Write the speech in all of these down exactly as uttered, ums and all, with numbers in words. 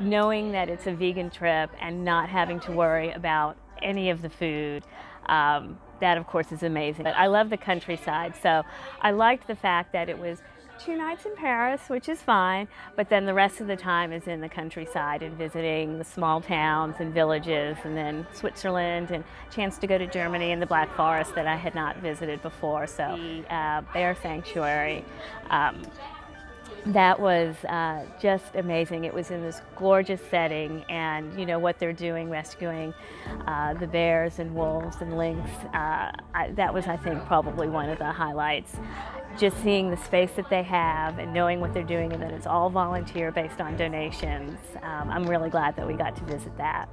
knowing that it's a vegan trip and not having to worry about any of the food, um, that of course is amazing. But I love the countryside, so I liked the fact that it was two nights in Paris, which is fine, but then the rest of the time is in the countryside and visiting the small towns and villages, and then Switzerland, and a chance to go to Germany and the Black Forest that I had not visited before. So the uh, bear sanctuary, um, that was uh, just amazing. It was in this gorgeous setting, and you know what they're doing, rescuing uh, the bears and wolves and lynx. Uh, I, that was, I think, probably one of the highlights. Just seeing the space that they have and knowing what they're doing, and that it's all volunteer based on donations. Um, I'm really glad that we got to visit that.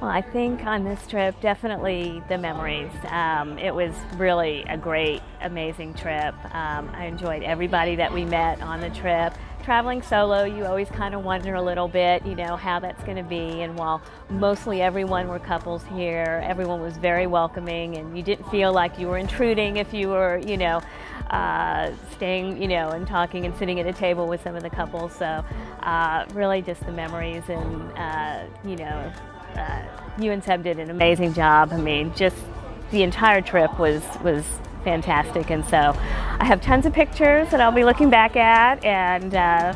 Well, I think on this trip, definitely the memories. Um, it was really a great, amazing trip. Um, I enjoyed everybody that we met on the trip. Traveling solo, you always kind of wonder a little bit, you know, how that's going to be. And while mostly everyone were couples here, everyone was very welcoming, and you didn't feel like you were intruding if you were, you know, uh, staying, you know, and talking and sitting at a table with some of the couples. So uh, really just the memories, and, uh, you know, uh, you and Seb did an amazing job. I mean, just the entire trip was, was fantastic. And so I have tons of pictures that I'll be looking back at, and uh,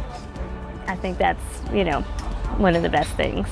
I think that's, you know, one of the best things.